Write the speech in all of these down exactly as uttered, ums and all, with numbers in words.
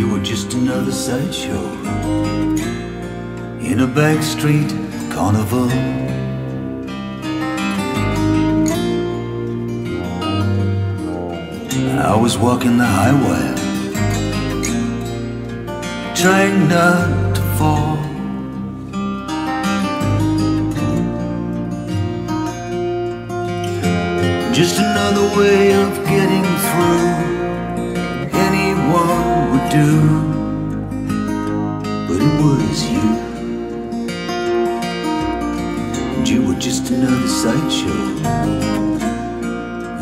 You were just another sideshow in a back street carnival. I was walking the highway, trying not to fall. Just another way of getting through anyone would do, but it was you, and you were just another sideshow,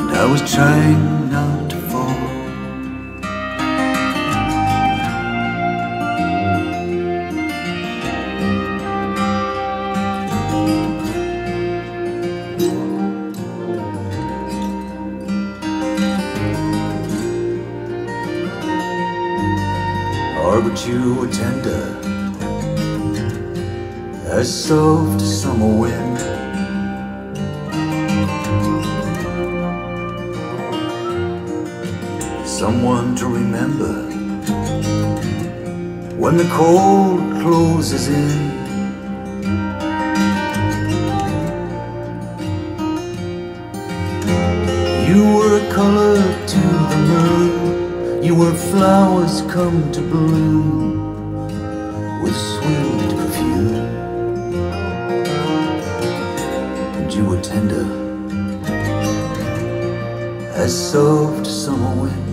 and I was trying not to fall. But you were tender as soft as summer wind. Someone to remember when the cold closes in. You were a colour to the moon. You were flowers come to bloom with sweet perfume, and you were tender as soft summer wind.